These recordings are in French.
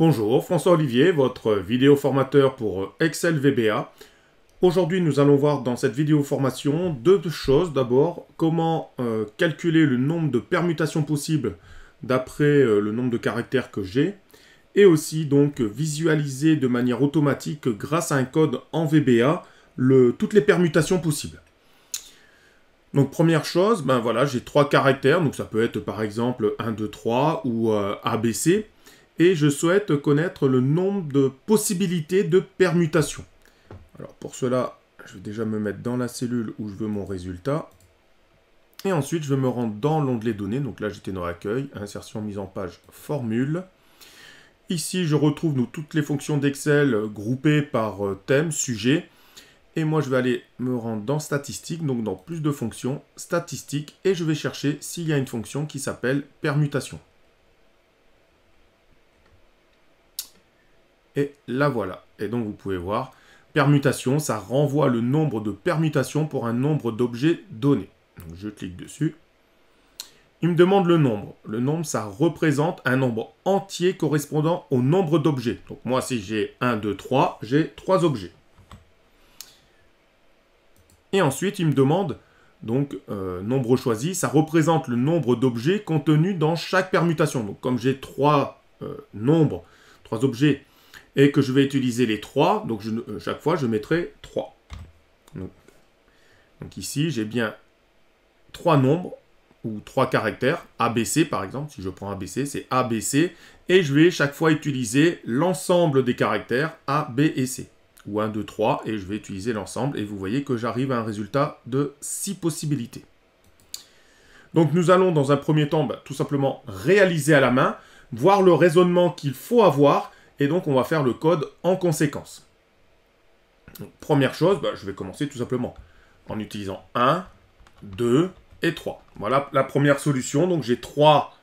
Bonjour, François Olivier, votre vidéo formateur pour Excel VBA. Aujourd'hui, nous allons voir dans cette vidéo formation deux choses. D'abord, comment calculer le nombre de permutations possibles d'après le nombre de caractères que j'ai. Et aussi, donc, visualiser de manière automatique, grâce à un code en VBA, toutes les permutations possibles. Donc première chose, ben voilà, j'ai trois caractères. Donc ça peut être par exemple 1, 2, 3 ou ABC. Et je souhaite connaître le nombre de possibilités de permutation. Alors pour cela, je vais déjà me mettre dans la cellule où je veux mon résultat. Et ensuite, je vais me rendre dans l'onglet données. Donc là, j'étais dans accueil, insertion, mise en page, formule. Ici, je retrouve toutes les fonctions d'Excel groupées par thème, sujet. Et moi, je vais aller me rendre dans statistiques, donc dans plus de fonctions, statistiques. Et je vais chercher s'il y a une fonction qui s'appelle permutation. Et la voilà. Et donc, vous pouvez voir, permutation, ça renvoie le nombre de permutations pour un nombre d'objets donnés. Donc, je clique dessus. Il me demande le nombre. Le nombre, ça représente un nombre entier correspondant au nombre d'objets. Donc, moi, si j'ai 1, 2, 3, j'ai 3 objets. Et ensuite, il me demande, donc, nombre choisi, ça représente le nombre d'objets contenus dans chaque permutation. Donc, comme j'ai 3 objets, et que je vais utiliser les 3, donc chaque fois, je mettrai 3. Donc ici, j'ai bien 3 nombres, ou 3 caractères, ABC par exemple, si je prends ABC, c'est ABC, et je vais chaque fois utiliser l'ensemble des caractères A, B et C, ou 1, 2, 3, et je vais utiliser l'ensemble, et vous voyez que j'arrive à un résultat de 6 possibilités. Donc nous allons dans un premier temps, tout simplement réaliser à la main, voir le raisonnement qu'il faut avoir, et donc, on va faire le code en conséquence. Donc, première chose, je vais commencer tout simplement en utilisant 1, 2 et 3. Voilà la première solution. Donc, j'ai 3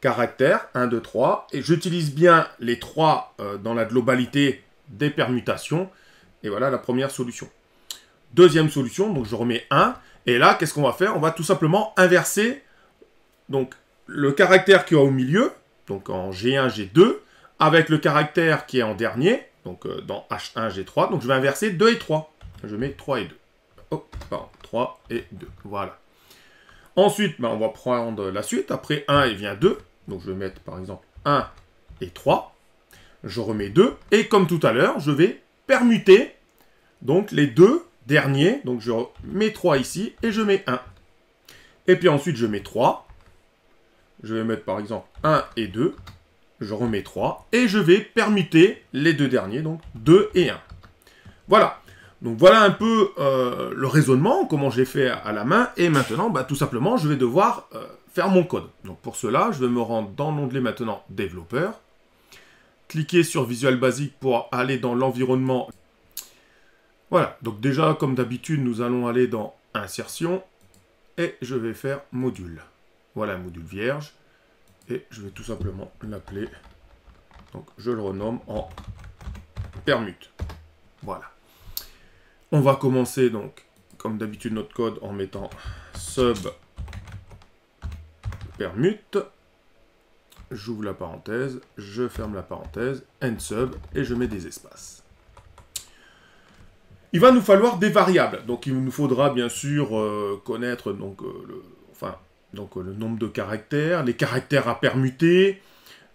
caractères, 1, 2, 3. Et j'utilise bien les 3 dans la globalité des permutations. Et voilà la première solution. Deuxième solution, donc je remets 1. Et là, qu'est-ce qu'on va faire? On va tout simplement inverser donc, le caractère qu'il y a au milieu, donc en G1, G2, avec le caractère qui est en dernier, donc dans H1, G3. Donc, je vais inverser 2 et 3. Je mets 3 et 2. Oh, pardon, 3 et 2. Voilà. Ensuite, on va prendre la suite. Après 1, il vient 2. Donc, je vais mettre, par exemple, 1 et 3. Je remets 2. Et comme tout à l'heure, je vais permuter donc les deux derniers. Donc, je mets 3 ici et je mets 1. Et puis ensuite, je mets 3. Je vais mettre, par exemple, 1 et 2. Je remets 3 et je vais permuter les deux derniers, donc 2 et 1. Voilà. Donc voilà un peu le raisonnement, comment j'ai fait à la main. Et maintenant, tout simplement, je vais devoir faire mon code. Donc pour cela, je vais me rendre dans l'onglet maintenant développeur. Cliquer sur Visual Basic pour aller dans l'environnement. Voilà. Donc déjà, comme d'habitude, nous allons aller dans insertion et je vais faire module. Voilà, module vierge. Et je vais tout simplement l'appeler, donc je le renomme en permute. Voilà. On va commencer donc, comme d'habitude, notre code en mettant sub permute. J'ouvre la parenthèse, je ferme la parenthèse, end sub, et je mets des espaces. Il va nous falloir des variables. Donc il nous faudra bien sûr connaître donc, le nombre de caractères, les caractères à permuter.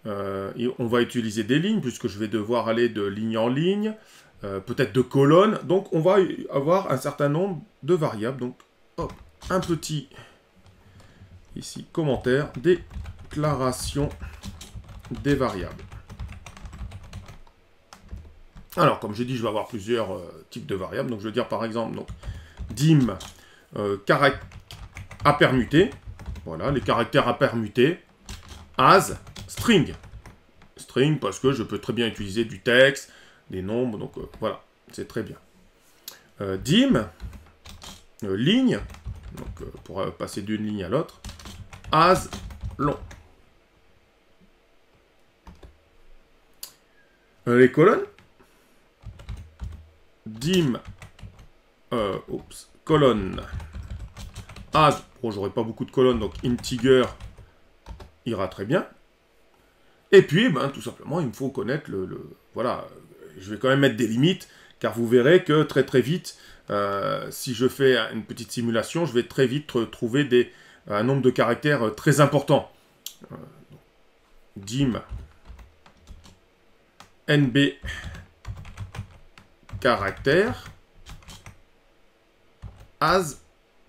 On va utiliser des lignes, puisque je vais devoir aller de ligne en ligne, peut-être de colonne. Donc, on va avoir un certain nombre de variables. Donc, hop, un petit, ici, commentaire, déclaration des variables. Alors, comme j'ai dit, je vais avoir plusieurs types de variables. Donc, je vais dire, par exemple, donc, dim, caractère à permuter. Voilà, les caractères à permuter, as, string. String, parce que je peux très bien utiliser du texte, des nombres, donc voilà, c'est très bien. Dim, ligne, donc pour passer d'une ligne à l'autre, as, long. Les colonnes, dim, colonne, as, bon, j'aurai pas beaucoup de colonnes, donc integer ira très bien. Et puis, ben, tout simplement, il me faut connaître Voilà, je vais quand même mettre des limites, car vous verrez que très très vite, si je fais une petite simulation, je vais très vite trouver un nombre de caractères très important. Dim NB caractère as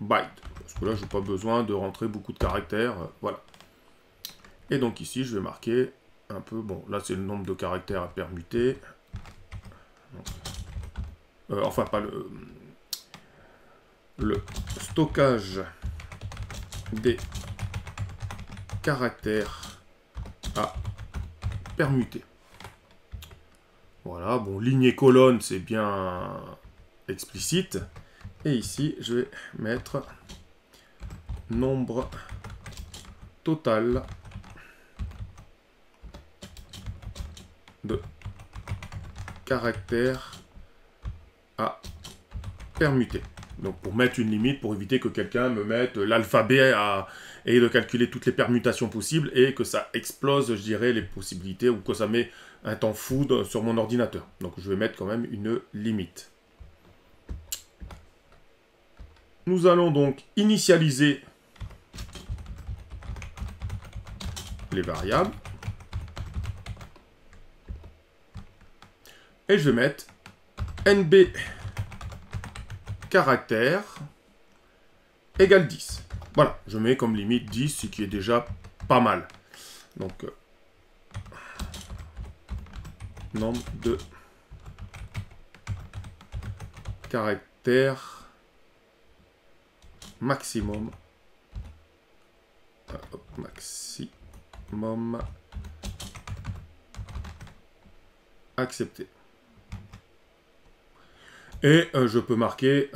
byte. Parce que là, je n'ai pas besoin de rentrer beaucoup de caractères. Voilà. Et donc ici, je vais marquer un peu... Bon, là, c'est le nombre de caractères à permuter. Enfin, pas le... Le stockage des caractères à permuter. Voilà, bon, ligne et colonne, c'est bien explicite. Et ici, je vais mettre nombre total de caractères à permuter. Donc pour mettre une limite, pour éviter que quelqu'un me mette l'alphabet et de calculer toutes les permutations possibles et que ça explose, je dirais, les possibilités ou que ça met un temps fou sur mon ordinateur. Donc je vais mettre quand même une limite. Nous allons donc initialiser les variables. Et je vais mettre NB caractère égale 10. Voilà, je mets comme limite 10, ce qui est déjà pas mal. Donc, nombre de caractères maximum. Maximum accepté. Et je peux marquer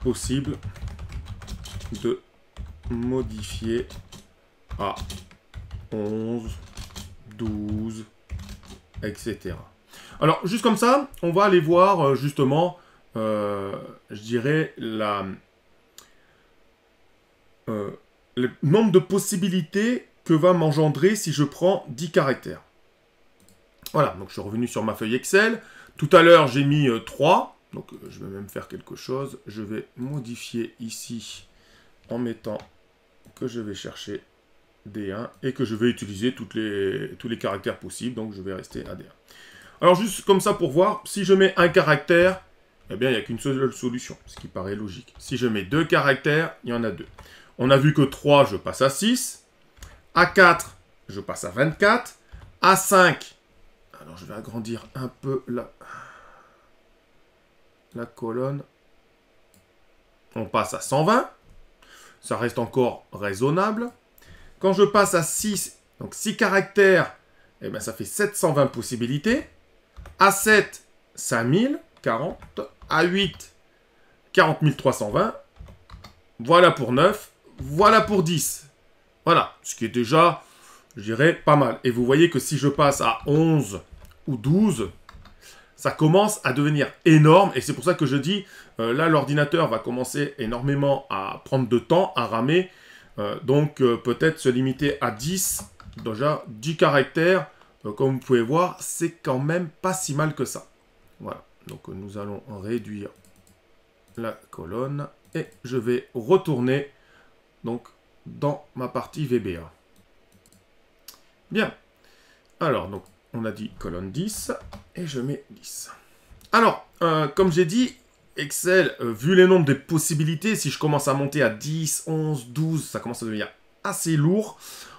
possible de modifier à 11, 12, etc. Alors, juste comme ça, on va aller voir justement, je dirais, le nombre de possibilités que va m'engendrer si je prends 10 caractères. Voilà, donc je suis revenu sur ma feuille Excel. Tout à l'heure, j'ai mis 3. Donc, je vais même faire quelque chose. Je vais modifier ici en mettant que je vais chercher D1 et que je vais utiliser tous les caractères possibles. Donc, je vais rester à D1. Alors, juste comme ça pour voir, si je mets un caractère, eh bien, il n'y a qu'une seule solution, ce qui paraît logique. Si je mets 2 caractères, il y en a 2. On a vu que 3, je passe à 6. À 4, je passe à 24. À 5... Alors, je vais agrandir un peu la colonne. On passe à 120. Ça reste encore raisonnable. Quand je passe à 6, donc 6 caractères, eh bien, ça fait 720 possibilités. À 7, 5040. À 8, 40320. Voilà pour 9. Voilà pour 10. Voilà, ce qui est déjà... Je dirais pas mal. Et vous voyez que si je passe à 11 ou 12, ça commence à devenir énorme. Et c'est pour ça que je dis, là, l'ordinateur va commencer énormément à prendre de temps, à ramer. Donc, peut-être se limiter à 10. Déjà, 10 caractères, comme vous pouvez voir, c'est quand même pas si mal que ça. Voilà. Donc, nous allons réduire la colonne. Et je vais retourner donc dans ma partie VBA. Bien. Alors, donc, on a dit colonne 10, et je mets 10. Alors, comme j'ai dit, Excel, vu les nombres des possibilités, si je commence à monter à 10, 11, 12, ça commence à devenir assez lourd.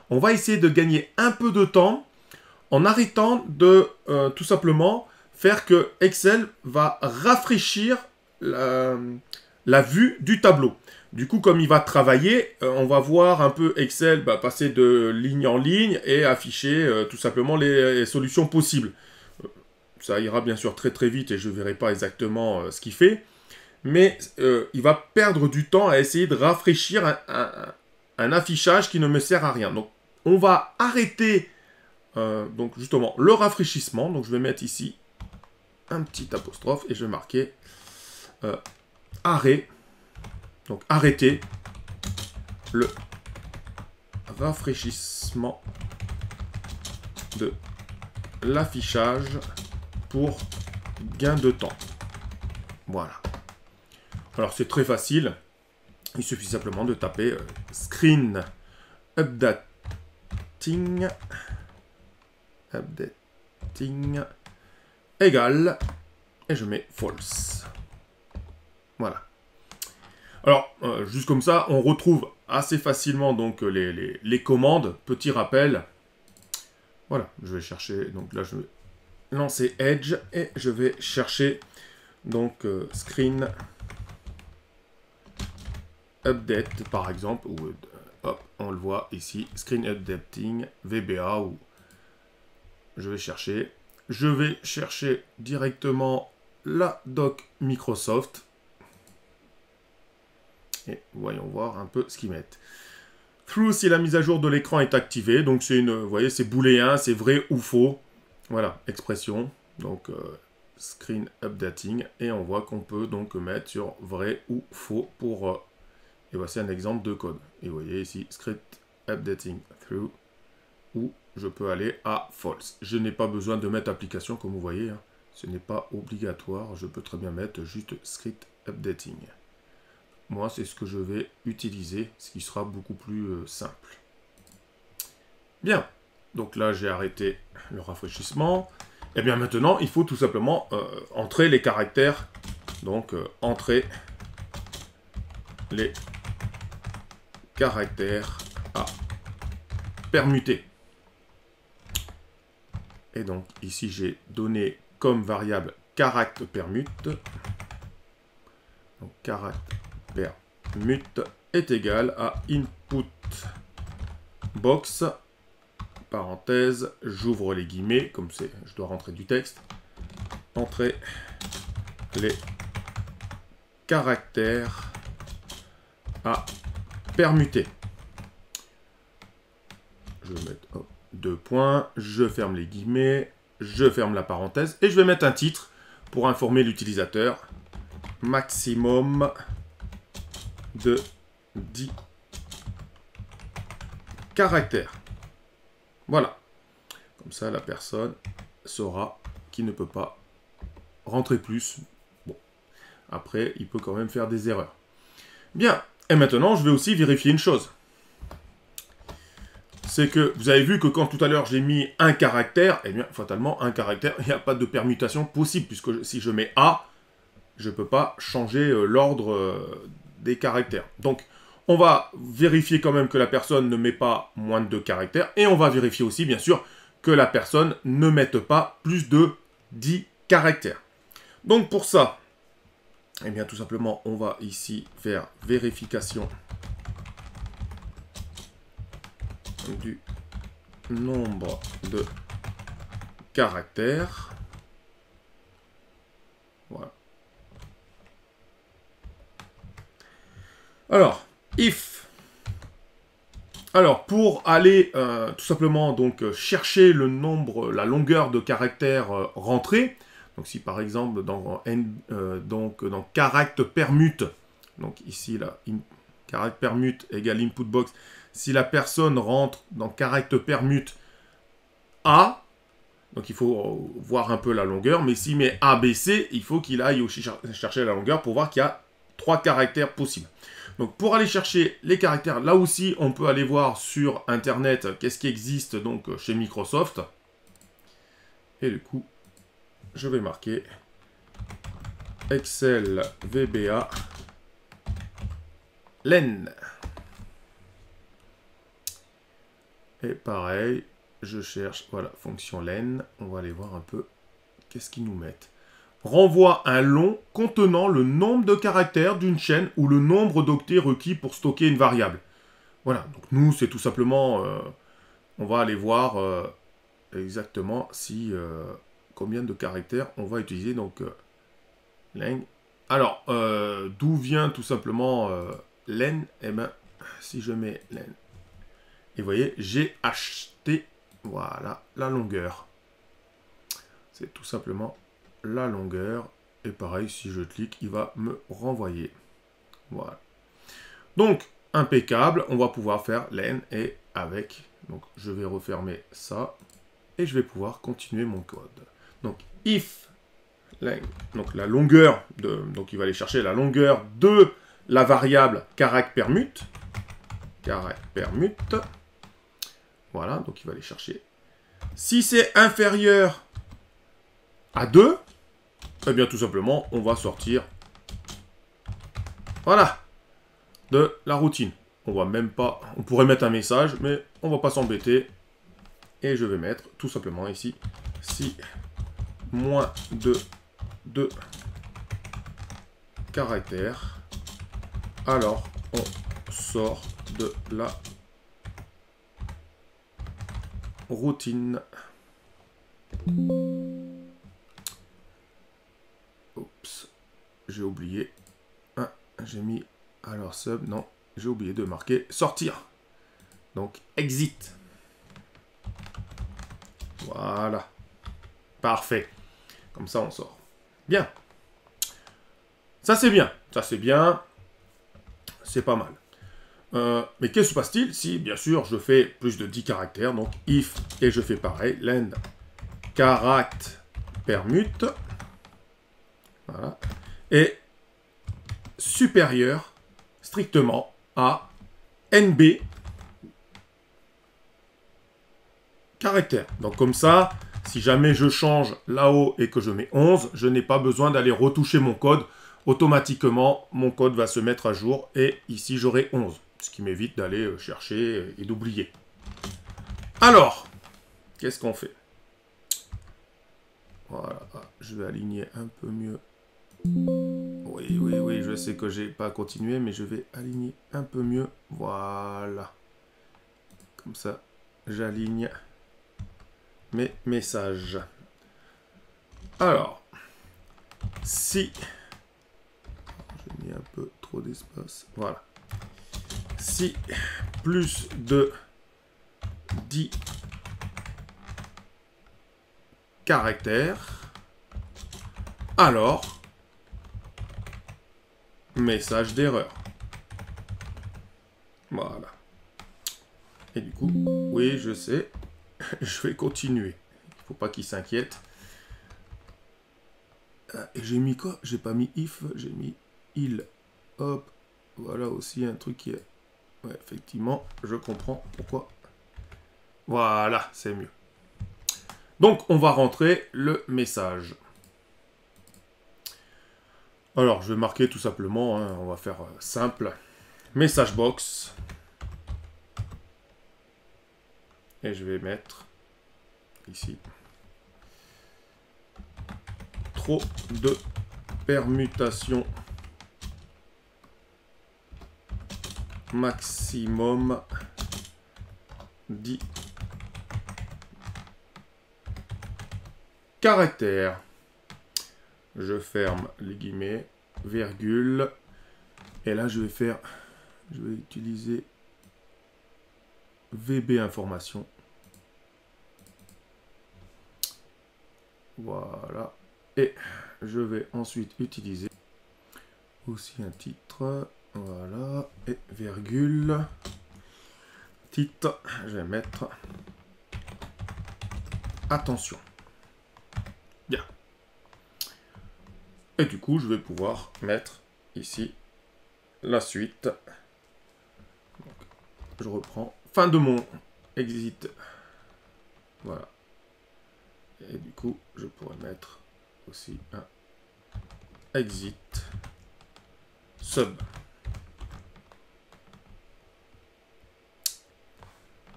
On va essayer de gagner un peu de temps en arrêtant de, tout simplement, faire que Excel va rafraîchir la vue du tableau. Du coup, comme il va travailler, on va voir un peu Excel passer de ligne en ligne et afficher tout simplement les solutions possibles. Ça ira bien sûr très très vite et je ne verrai pas exactement ce qu'il fait. Mais il va perdre du temps à essayer de rafraîchir un affichage qui ne me sert à rien. Donc, on va arrêter donc justement le rafraîchissement. Donc, je vais mettre ici un petit apostrophe et je vais marquer arrêt. Donc, arrêtez le rafraîchissement de l'affichage pour gain de temps. Voilà. Alors c'est très facile. Il suffit simplement de taper Screen Updating égale et je mets false. Voilà. Alors juste comme ça, on retrouve assez facilement donc les commandes. Petit rappel. Voilà, je vais chercher. Donc là, je vais lancer Edge et je vais chercher donc Screen Update par exemple, ou hop, on le voit ici, Screen Updating VBA, ou je vais chercher. Je vais chercher directement la doc Microsoft. Et voyons voir un peu ce qu'ils mettent. True si la mise à jour de l'écran est activée. Donc c'est une, vous voyez, c'est booléen, c'est vrai ou faux. Voilà, expression. Donc Screen Updating. Et on voit qu'on peut donc mettre sur vrai ou faux pour... et voici un exemple de code. Et vous voyez ici, script updating through, où je peux aller à false. Je n'ai pas besoin de mettre application, comme vous voyez. Hein. Ce n'est pas obligatoire. Je peux très bien mettre juste script updating. Moi, c'est ce que je vais utiliser, ce qui sera beaucoup plus simple. Bien. Donc là, j'ai arrêté le rafraîchissement. Et bien maintenant, il faut tout simplement entrer les caractères. Donc, entrer les caractères à permuter. Et donc ici j'ai donné comme variable caractère permute. Donc caractère permute est égal à input box parenthèse, j'ouvre les guillemets comme c'est, je dois rentrer du texte, entrer les caractères à permuter. Je vais mettre hop, 2 points, je ferme les guillemets, je ferme la parenthèse et je vais mettre un titre pour informer l'utilisateur. Maximum de 10 caractères. Voilà. Comme ça, la personne saura qu'il ne peut pas rentrer plus. Bon. Après, il peut quand même faire des erreurs. Bien. Et maintenant, je vais aussi vérifier une chose. C'est que vous avez vu que quand tout à l'heure j'ai mis un caractère, eh bien, fatalement, un caractère, il n'y a pas de permutation possible, puisque si je mets A, je ne peux pas changer l'ordre des caractères. Donc, on va vérifier quand même que la personne ne met pas moins de 2 caractères, et on va vérifier aussi, bien sûr, que la personne ne mette pas plus de 10 caractères. Donc, pour ça... Eh bien, tout simplement, on va ici faire vérification du nombre de caractères. Voilà. Alors, if. Alors, pour aller tout simplement donc chercher le nombre, la longueur de caractères rentrés. Donc si par exemple dans caractère permute, donc ici là, caractère permute égale input box, si la personne rentre dans caractère permute A, donc il faut voir un peu la longueur, mais s'il met ABC, il faut qu'il aille aussi chercher la longueur pour voir qu'il y a 3 caractères possibles. Donc pour aller chercher les caractères, là aussi on peut aller voir sur internet qu'est-ce qui existe donc chez Microsoft. Et du coup, je vais marquer Excel VBA len. Et pareil, je cherche, voilà, fonction len. On va aller voir un peu qu'est-ce qu'ils nous mettent. Renvoie un long contenant le nombre de caractères d'une chaîne ou le nombre d'octets requis pour stocker une variable. Voilà, donc nous, c'est tout simplement... on va aller voir exactement si... combien de caractères on va utiliser, donc len. Alors, d'où vient tout simplement len? Eh bien, si je mets len, et vous voyez, j'ai acheté, voilà, la longueur. C'est tout simplement la longueur. Et pareil, si je clique, il va me renvoyer. Voilà. Donc, impeccable, on va pouvoir faire len et avec. Donc je vais refermer ça et je vais pouvoir continuer mon code. Donc if, donc la longueur de, donc il va aller chercher la longueur de la variable caracpermut, voilà, donc il va aller chercher. Si c'est inférieur à 2, eh bien tout simplement on va sortir, voilà, de la routine. On va même pas, on pourrait mettre un message, mais on va pas s'embêter. Et je vais mettre tout simplement ici, si moins de 2 caractères, alors on sort de la routine. Oups, j'ai oublié. Ah, j'ai mis alors sub, non. J'ai oublié de marquer sortir. Donc exit. Voilà. Parfait. Comme ça on sort. Bien. Ça c'est bien. Ça c'est bien. C'est pas mal. Mais qu'est-ce qui se passe-t-il si bien sûr je fais plus de 10 caractères. Donc if et je fais pareil. Lend caract permute. Voilà. Et supérieur strictement à NB caractère. Donc comme ça, si jamais je change là-haut et que je mets 11, je n'ai pas besoin d'aller retoucher mon code. Automatiquement, mon code va se mettre à jour et ici, j'aurai 11. Ce qui m'évite d'aller chercher et d'oublier. Alors, qu'est-ce qu'on fait? Voilà, je vais aligner un peu mieux. Oui, oui, oui, je sais que j'ai pas continué, mais je vais aligner un peu mieux. Voilà. Comme ça, j'aligne mes messages. Alors, si... J'ai mis un peu trop d'espace. Voilà. Si plus de 10 caractères, alors... message d'erreur. Voilà. Et du coup, oui, je sais, je vais continuer. Il faut pas qu'il s'inquiète. J'ai mis quoi? J'ai pas mis if, j'ai mis il. Hop. Voilà aussi un truc qui est... Ouais, effectivement, je comprends pourquoi. Voilà, c'est mieux. Donc, on va rentrer le message. Alors, je vais marquer tout simplement, hein, on va faire simple, message box. Et je vais mettre ici, trop de permutations maximum 10 caractères. Je ferme les guillemets, virgule, et là je vais faire, je vais utiliser VB Information. Voilà, et je vais ensuite utiliser aussi un titre, voilà, et virgule, titre, je vais mettre attention. Bien. Et du coup, je vais pouvoir mettre ici la suite. Donc, je reprends. Fin de mon exit. Voilà. Et du coup, je pourrais mettre aussi un exit sub.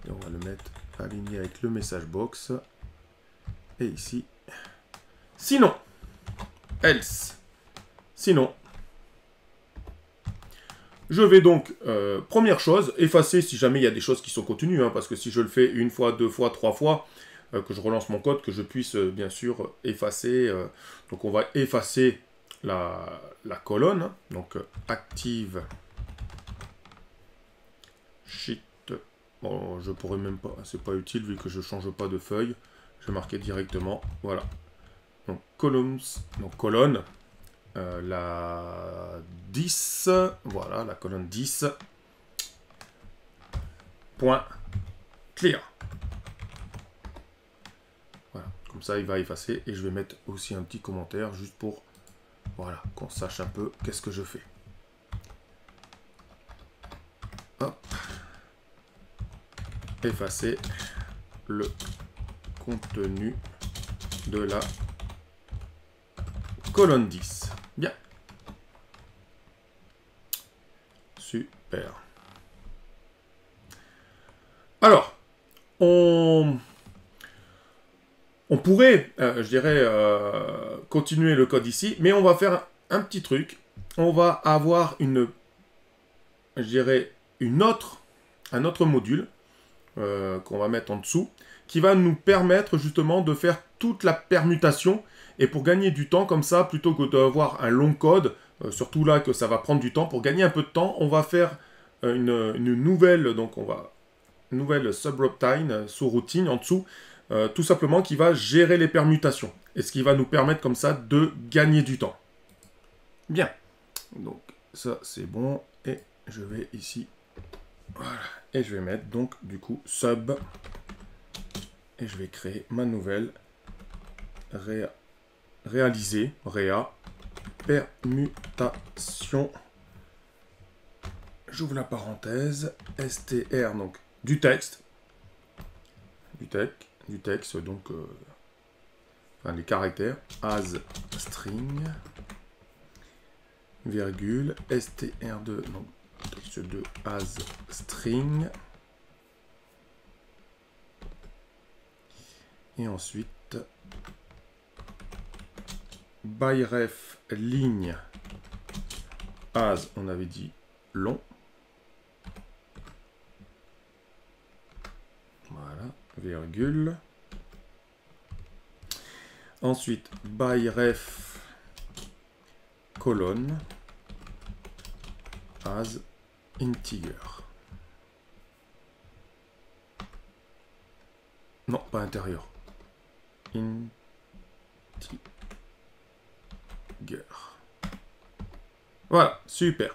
Et on va le mettre aligné avec le message box. Et ici. Sinon. Else. Sinon, je vais donc, première chose, effacer si jamais il y a des choses qui sont continues, hein, parce que si je le fais une fois, deux fois, trois fois, que je relance mon code, que je puisse bien sûr effacer. Donc on va effacer la colonne, hein, donc active sheet. Bon, je pourrais même pas, c'est pas utile vu que je change pas de feuille, je vais marquer directement, voilà. Donc, columns, donc colonne, la 10, voilà, la colonne 10, point, clear. Voilà, comme ça il va effacer et je vais mettre aussi un petit commentaire juste pour, voilà, qu'on sache un peu qu'est-ce que je fais. Hop. Effacer le contenu de la colonne 10. Bien. Super. Alors, on pourrait, je dirais, continuer le code ici, mais on va faire un petit truc. On va avoir une, je dirais, un autre module qu'on va mettre en dessous, qui va nous permettre justement de faire toute la permutation. Et pour gagner du temps comme ça, plutôt que d'avoir un long code, surtout là que ça va prendre du temps, pour gagner un peu de temps, on va faire une nouvelle subroutine, sous-routine en dessous, tout simplement qui va gérer les permutations. Et ce qui va nous permettre comme ça de gagner du temps. Bien. Donc ça c'est bon. Et je vais ici. Voilà. Et je vais mettre donc du coup sub. Et je vais créer ma nouvelle réa permutation. J'ouvre la parenthèse. STR donc du texte. Du texte donc enfin, les caractères. As string. Virgule. STR2 donc texte 2 as string. Et ensuite, by ref ligne as, on avait dit long. Voilà, virgule. Ensuite, by ref colonne as integer. Non, pas intérieur. Integer. Voilà, super.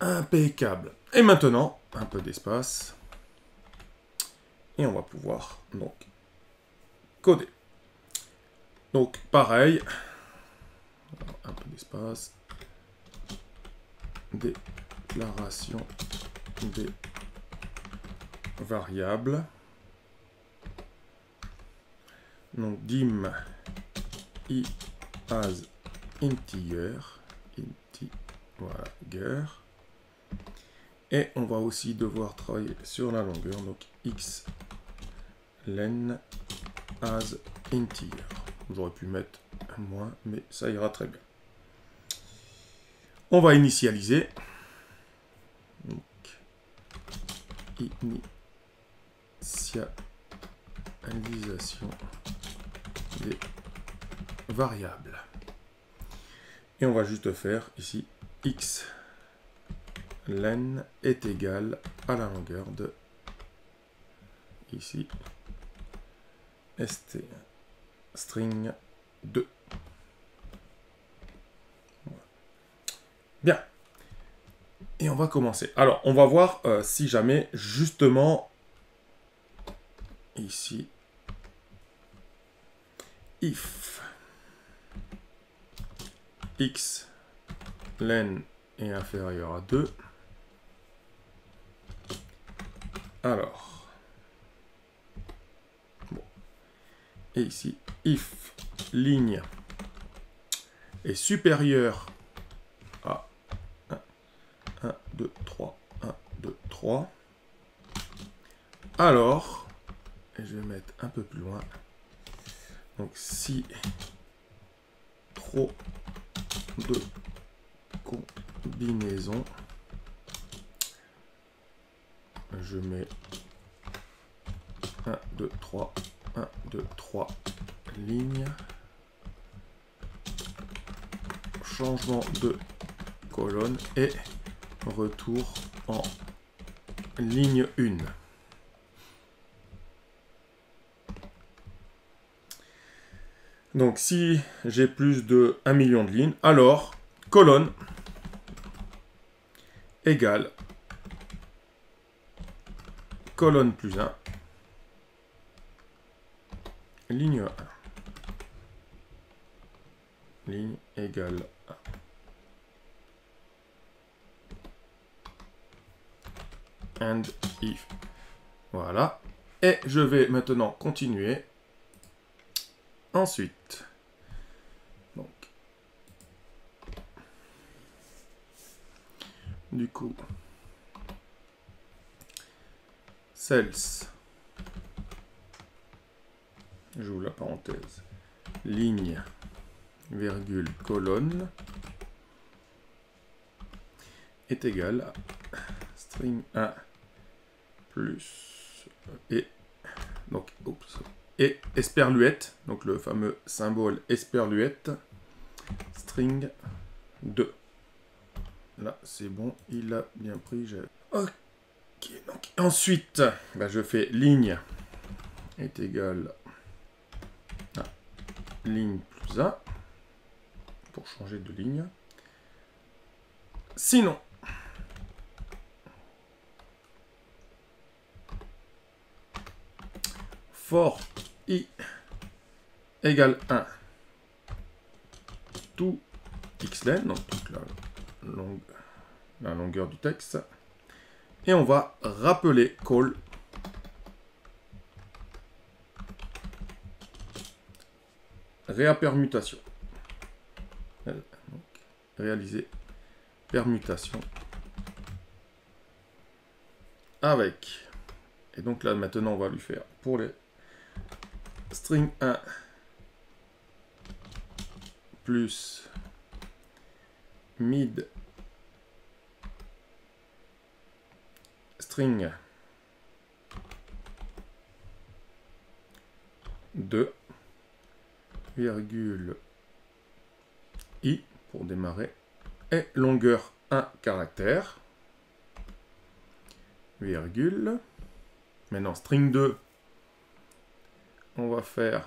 Impeccable. Et maintenant, un peu d'espace. Et on va pouvoir donc coder. Donc pareil. Alors, un peu d'espace. Déclaration des variables. Donc dim i as integer. Et on va aussi devoir travailler sur la longueur. Donc x len as integer. J'aurais pu mettre un moins, mais ça ira très bien. On va initialiser. Donc, initialisation des variables. Et on va juste faire ici x len est égal à la longueur de ici st string 2. Bien. Et on va commencer. Alors, on va voir si jamais, justement, ici, if x len est inférieur à 2, alors, bon. Et ici, if ligne est supérieure à 1, 2, 3, 1, 2, 3. Alors, et je vais mettre un peu plus loin. Donc, si trop de combinaisons, je mets 1, 2, 3, 1, 2, 3 lignes. Changement de colonne et retour en ligne 1. Donc si j'ai plus de 1 million de lignes, alors colonne égale colonne plus 1, ligne 1, ligne égale 1. And if. Voilà. Et je vais maintenant continuer. Ensuite. Donc. Du coup. Sales. J'ouvre la parenthèse. Ligne, virgule, colonne. Est égal à string 1. Plus et donc oups, et esperluette, donc le fameux symbole esperluette, string 2. Là c'est bon, il a bien pris. Ok, donc ensuite je fais ligne est égale à ligne plus 1 pour changer de ligne. Sinon for i égale 1, tout xlen, donc toute la longueur du texte, et on va rappeler call réapermutation, donc réaliser permutation avec, et donc là maintenant on va lui faire pour les string 1 plus mid string 2 virgule i pour démarrer et longueur 1 caractère virgule. Maintenant string 2, on va faire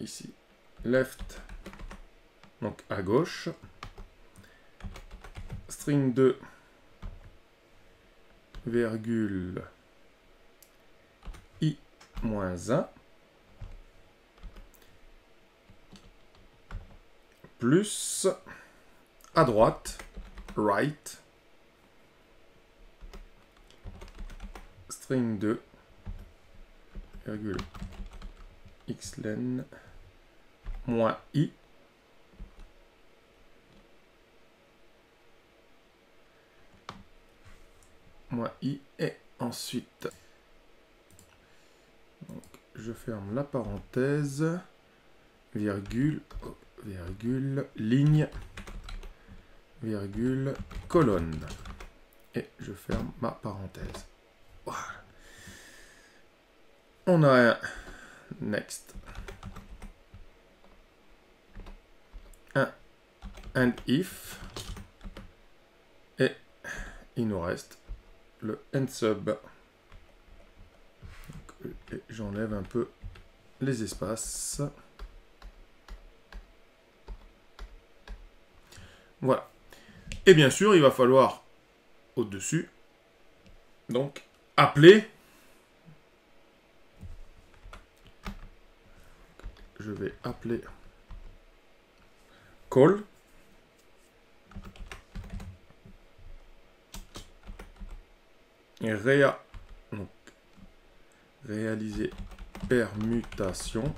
ici left, donc à gauche, string 2 virgule i moins 1 plus à droite right, string 2 virgule xlen moins i et ensuite donc, je ferme la parenthèse virgule virgule ligne virgule colonne et je ferme ma parenthèse. Voilà. On a un next. Un and if. Et il nous reste le and sub. J'enlève un peu les espaces. Voilà. Et bien sûr, il va falloir au-dessus, donc, appeler. Je vais appeler call et donc réaliser permutation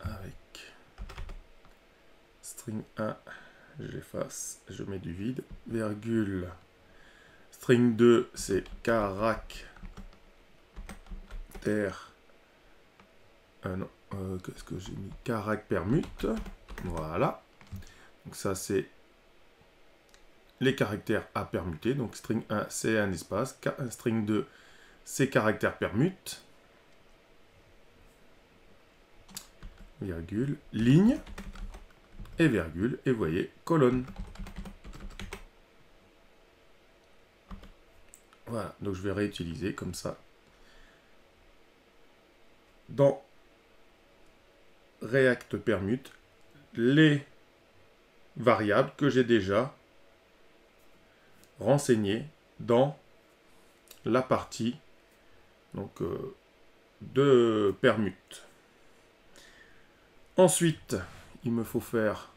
avec string 1, j'efface, je mets du vide, virgule string 2 c'est caractère. Qu'est-ce que j'ai mis? Carac permute. Voilà. Donc ça, c'est les caractères à permuter. Donc string 1, c'est un espace. String 2, c'est caractère permute. Virgule, ligne et virgule. Et vous voyez, colonne. Voilà. Donc je vais réutiliser comme ça. Dans React permute les variables que j'ai déjà renseignées dans la partie donc, de permute. Ensuite, il me faut faire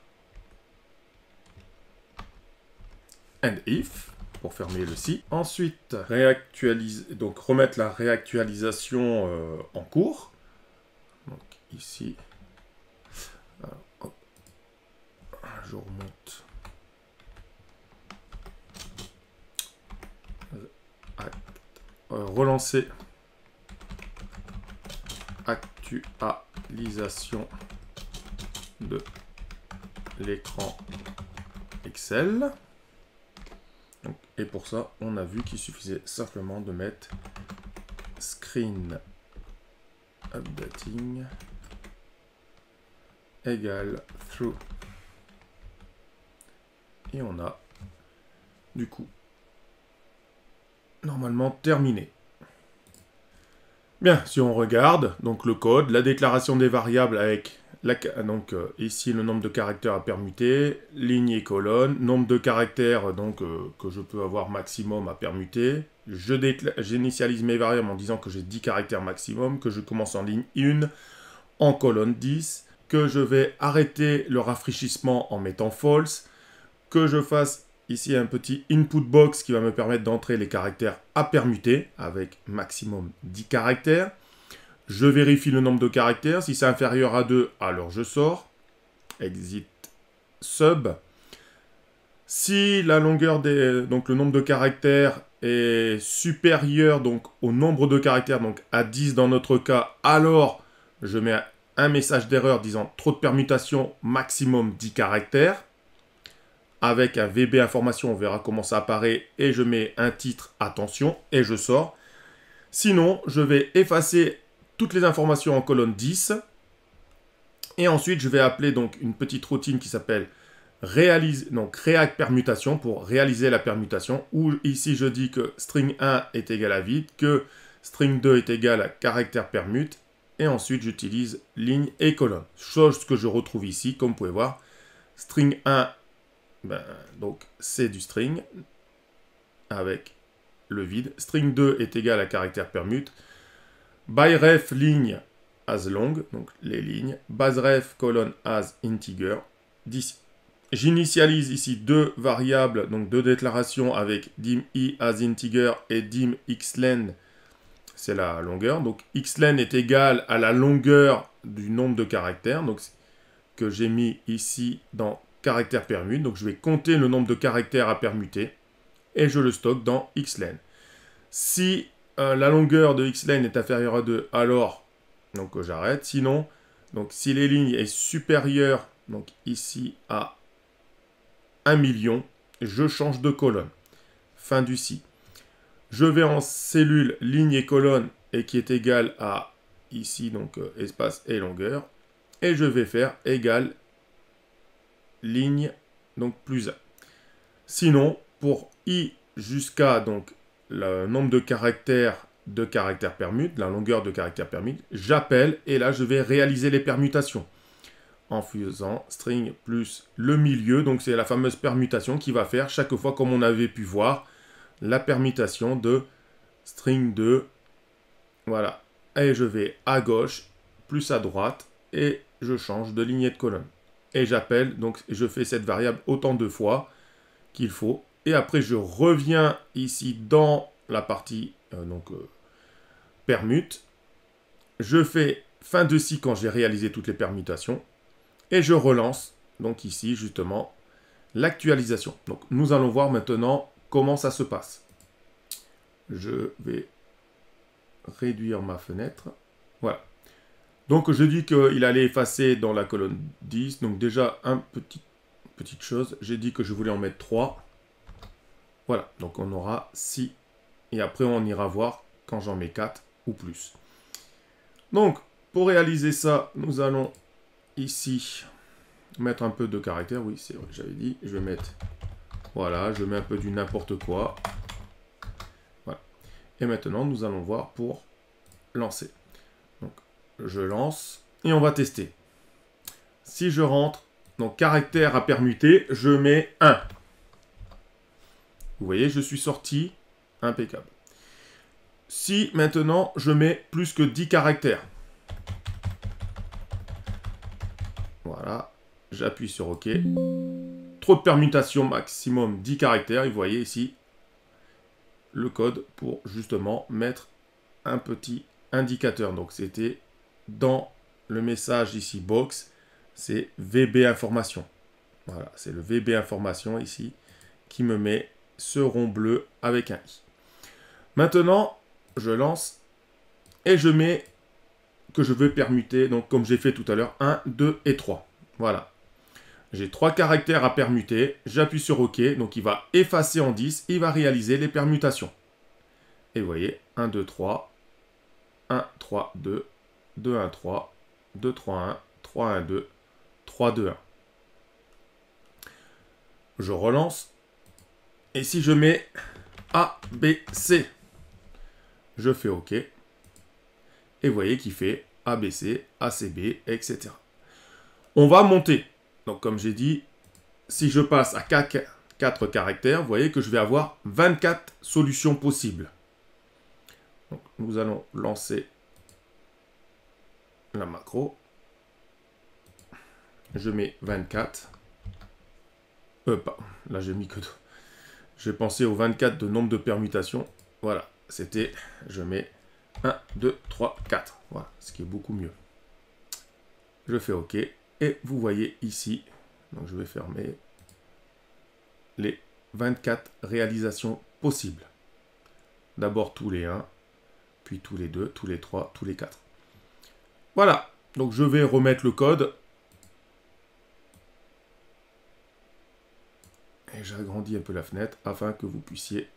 and if pour fermer le si. Ensuite, donc remettre la réactualisation en cours. Donc ici, je remonte. Relancer actualisation de l'écran Excel. Donc, et pour ça, on a vu qu'il suffisait simplement de mettre Screen Updating égale Through. Et on a, du coup, normalement terminé. Bien, si on regarde, donc le code, la déclaration des variables avec donc ici le nombre de caractères à permuter, ligne et colonne, nombre de caractères donc que je peux avoir maximum à permuter. J'initialise mes variables en disant que j'ai 10 caractères maximum, que je commence en ligne 1, en colonne 10, que je vais arrêter le rafraîchissement en mettant false, que je fasse ici un petit input box qui va me permettre d'entrer les caractères à permuter avec maximum 10 caractères. Je vérifie le nombre de caractères. Si c'est inférieur à 2, alors je sors. Exit sub. Si la longueur des... donc le nombre de caractères est supérieur donc, au nombre de caractères, donc à 10 dans notre cas, alors je mets un message d'erreur disant trop de permutations, maximum 10 caractères. Avec un VB Information, on verra comment ça apparaît. Et je mets un titre, attention, et je sors. Sinon, je vais effacer toutes les informations en colonne 10. Et ensuite, je vais appeler donc une petite routine qui s'appelle React Permutation pour réaliser la permutation. Où ici, je dis que string 1 est égal à vide, que string 2 est égal à caractère permute. Et ensuite, j'utilise ligne et colonne. Chose que je retrouve ici, comme vous pouvez voir. String 1, ben, donc c'est du string avec le vide. String 2 est égal à caractère permute. By ref ligne as long, donc les lignes. Base ref colonne as integer. J'initialise ici deux variables, donc deux déclarations avec dim i as integer et dim xlen, c'est la longueur. Donc xlen est égal à la longueur du nombre de caractères, donc que j'ai mis ici dans caractère permute. Donc je vais compter le nombre de caractères à permuter et je le stocke dans xlen. Si la longueur de xlen est inférieure à 2, alors donc j'arrête. Sinon, donc si les lignes est supérieure donc ici à 1 million, je change de colonne. Fin du si. Je vais en cellule ligne et colonne et qui est égal à ici donc espace et longueur, et je vais faire égal ligne donc plus 1. Sinon, pour i jusqu'à donc le nombre de caractères permute, la longueur de caractère permute, j'appelle et là je vais réaliser les permutations en faisant string plus le milieu. Donc c'est la fameuse permutation qui va faire chaque fois, comme on avait pu voir, la permutation de string 2. Voilà. Et je vais à gauche plus à droite et je change de ligne et de colonne. Et j'appelle, donc je fais cette variable autant de fois qu'il faut. Et après, je reviens ici dans la partie permute. Je fais fin de si quand j'ai réalisé toutes les permutations. Et je relance, donc ici, justement, l'actualisation. Donc, nous allons voir maintenant comment ça se passe. Je vais réduire ma fenêtre. Voilà. Donc, je dis qu'il allait effacer dans la colonne 10. Donc, déjà, petite chose. J'ai dit que je voulais en mettre 3. Voilà. Donc, on aura 6. Et après, on ira voir quand j'en mets 4 ou plus. Donc, pour réaliser ça, nous allons ici mettre un peu de caractère. Oui, c'est vrai, j'avais dit. Je vais mettre... Voilà, je mets un peu du n'importe quoi. Voilà. Et maintenant, nous allons voir pour lancer. Je lance et on va tester. Si je rentre, donc caractère à permuter, je mets 1. Vous voyez, je suis sorti impeccable. si maintenant je mets plus que 10 caractères. Voilà, j'appuie sur OK. Trop de permutations maximum 10 caractères. Et vous voyez ici le code pour justement mettre un petit indicateur. Donc c'était dans le message ici box, c'est VB Information. Voilà, c'est le VB Information ici qui me met ce rond bleu avec un i. Maintenant, je lance et je mets que je veux permuter, donc comme j'ai fait tout à l'heure, 1, 2 et 3. Voilà. J'ai 3 caractères à permuter, j'appuie sur OK, donc il va effacer en 10, il va réaliser les permutations. Et vous voyez, 1, 2, 3, 1, 3, 2, 2, 1, 3, 2, 3, 1, 3, 1, 2, 3, 2, 1. Je relance. Et si je mets A, B, C, je fais OK. Et vous voyez qu'il fait ABC, ACB, etc. On va monter. Donc, comme j'ai dit, si je passe à 4 caractères, vous voyez que je vais avoir 24 solutions possibles. Donc, nous allons lancer la macro. Je mets 24. Là, j'ai mis que 2. J'ai pensé aux 24 de nombre de permutations. Voilà, c'était, je mets 1, 2, 3, 4. Voilà, ce qui est beaucoup mieux. Je fais OK. Et vous voyez ici, donc je vais fermer les 24 réalisations possibles. D'abord tous les 1, puis tous les 2, tous les 3, tous les 4. Voilà, donc je vais remettre le code. Et j'agrandis un peu la fenêtre afin que vous puissiez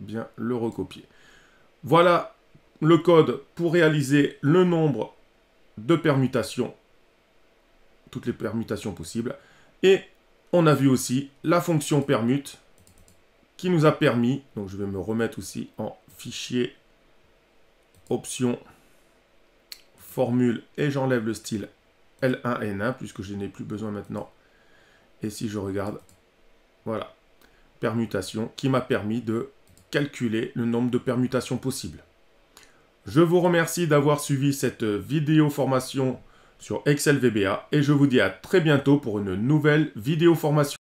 bien le recopier. Voilà le code pour réaliser le nombre de permutations, toutes les permutations possibles. Et on a vu aussi la fonction permute qui nous a permis, donc je vais me remettre aussi en fichier, options, formule, et j'enlève le style L1N1 puisque je n'ai plus besoin maintenant. Et si je regarde, voilà, permutation qui m'a permis de calculer le nombre de permutations possibles. Je vous remercie d'avoir suivi cette vidéo formation sur Excel VBA et je vous dis à très bientôt pour une nouvelle vidéo formation.